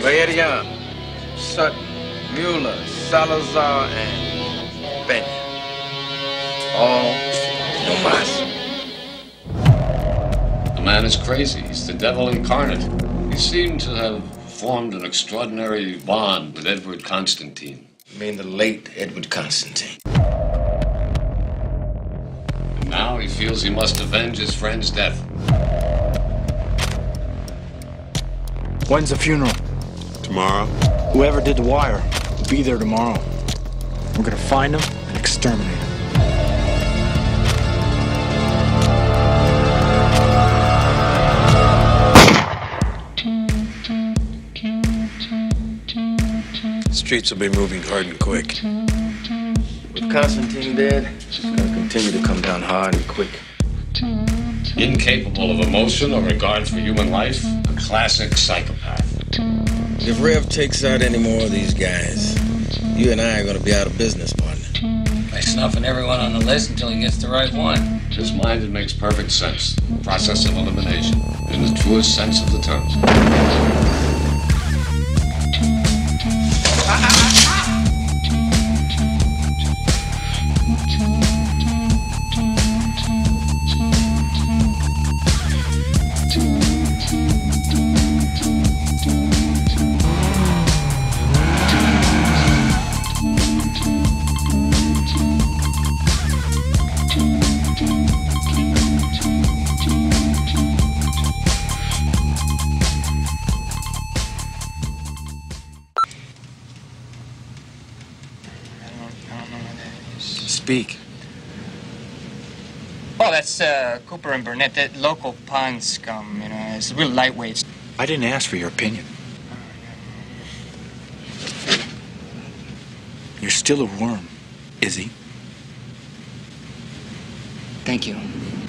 Larian, Sutton, Mueller, Salazar, and Benyon. All no mas. The man is crazy. He's the devil incarnate. He seemed to have formed an extraordinary bond with Edward Constantine. You mean the late Edward Constantine? And now he feels he must avenge his friend's death. When's the funeral? Tomorrow. Whoever did the wire will be there tomorrow. We're gonna find him and exterminate him. Streets will be moving hard and quick. With Constantine dead, it's going to continue to come down hard and quick. Incapable of emotion or regard for human life, a classic psychopath. If Rev takes out any more of these guys, you and I are going to be out of business, partner. By snuffing everyone on the list until he gets the right one. His mind, it makes perfect sense. The process of elimination, in the truest sense of the term. Speak. Well, that's Cooper and Burnett, that local pond scum, you know. It's real lightweights. I didn't ask for your opinion. You're still a worm, Izzy. Thank you.